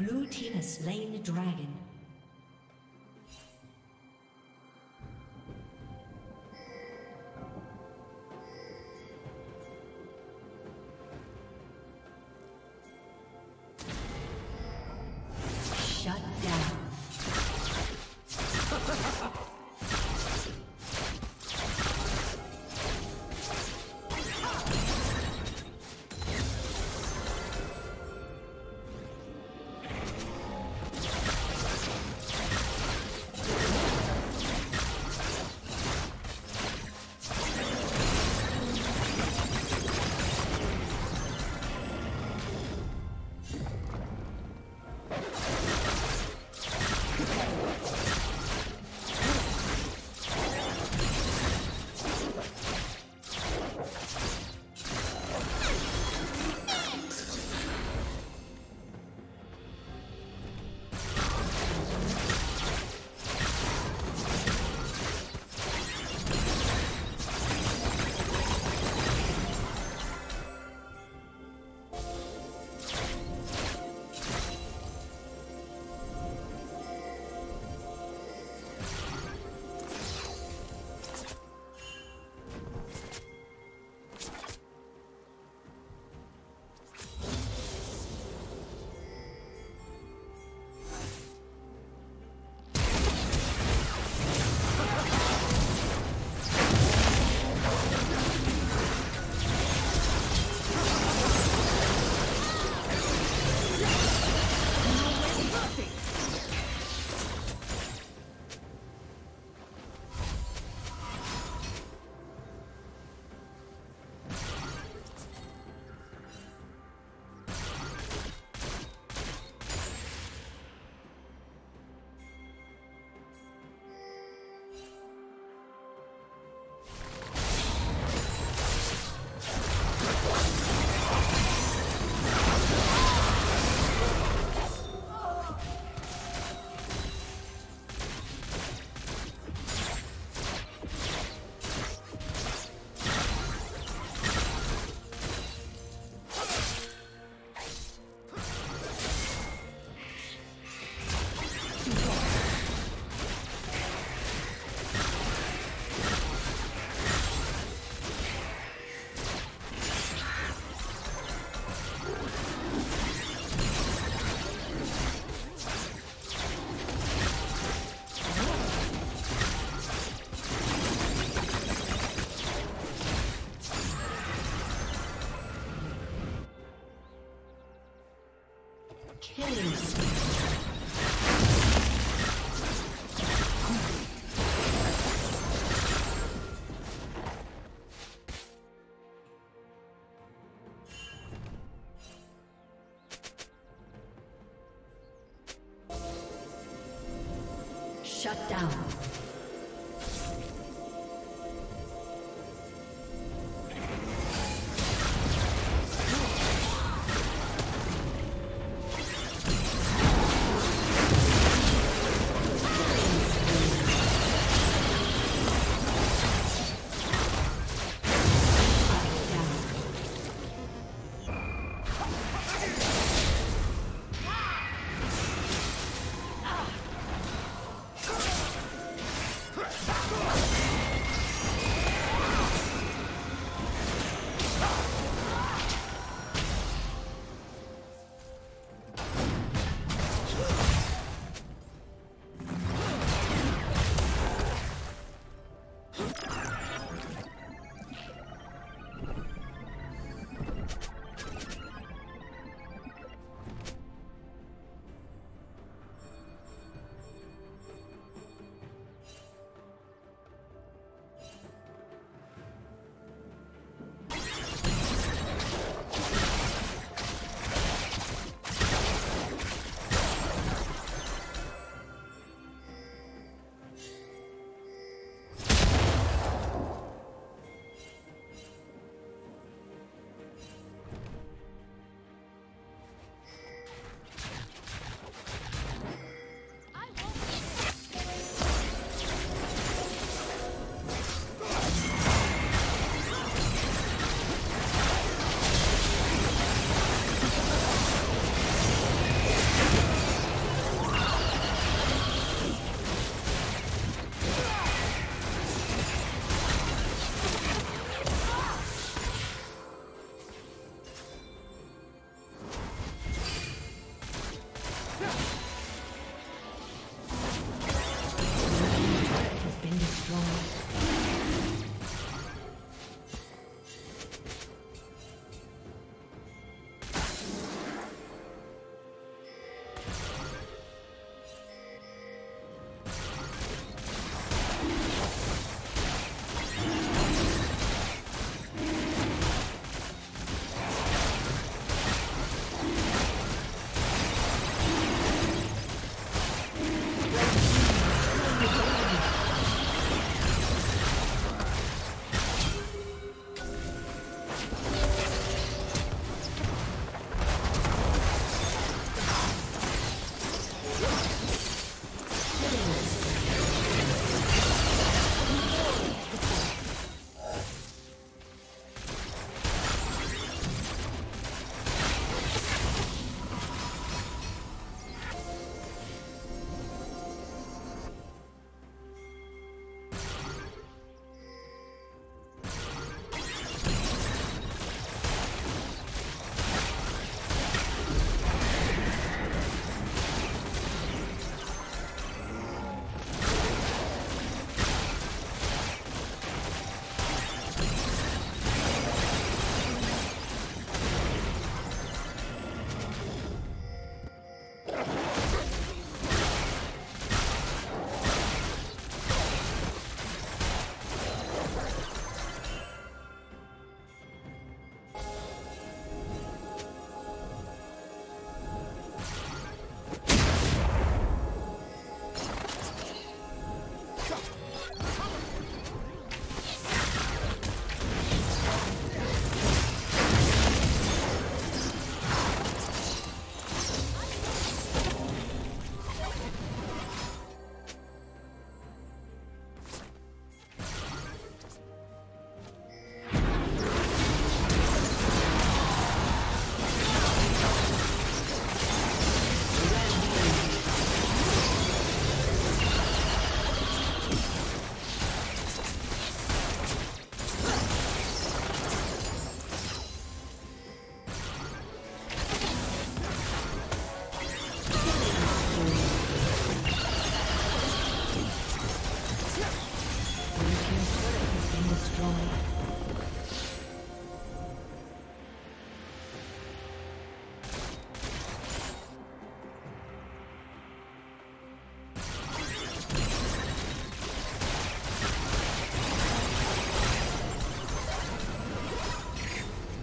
Blue team has slain the dragon. Shut down.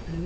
Blue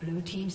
Blue team's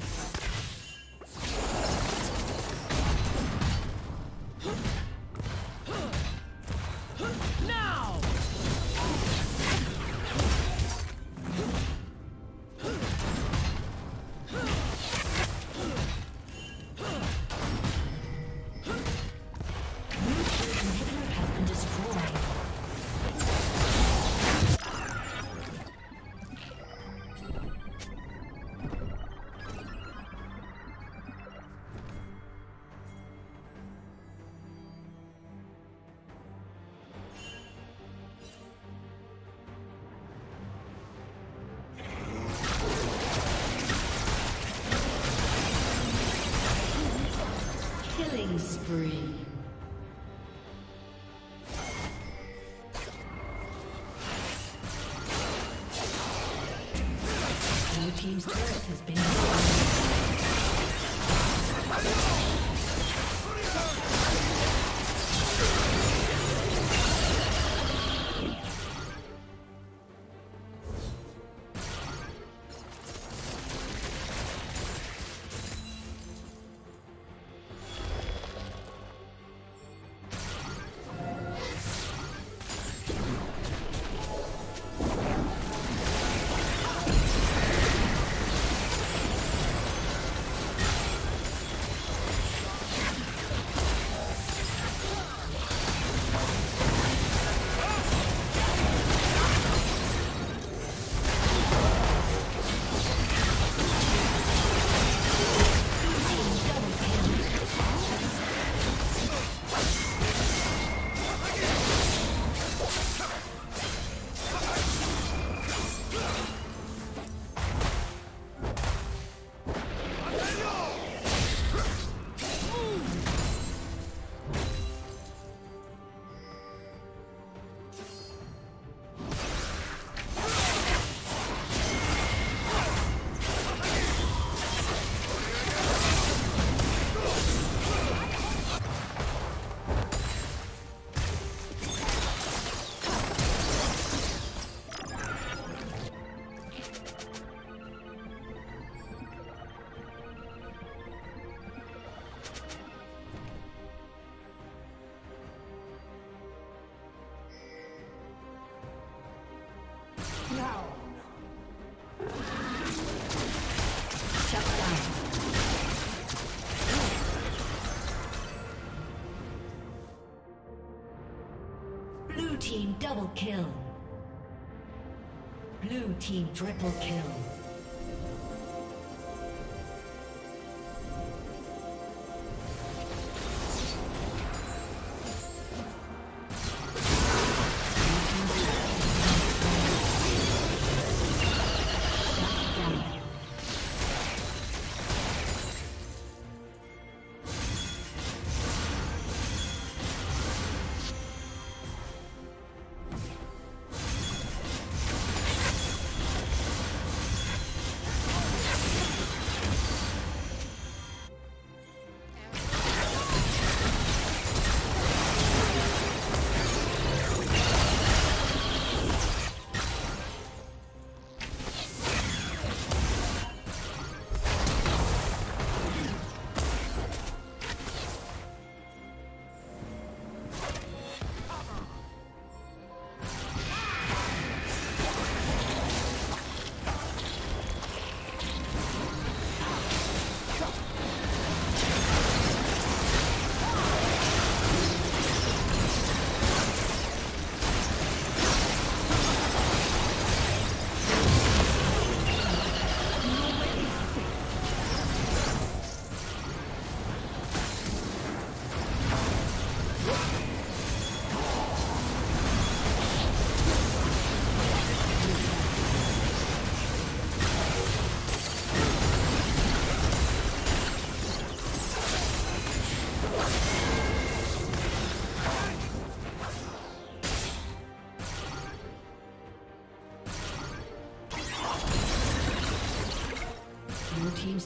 Spree. No team's turret has been Team double kill. Blue team triple kill. Team's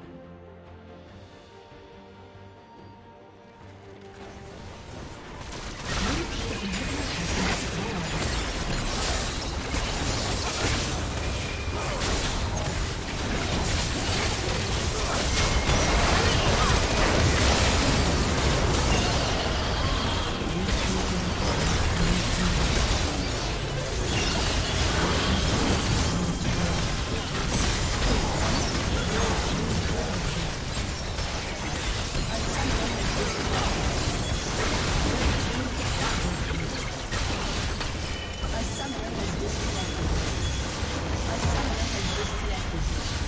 A summoner has disconnected.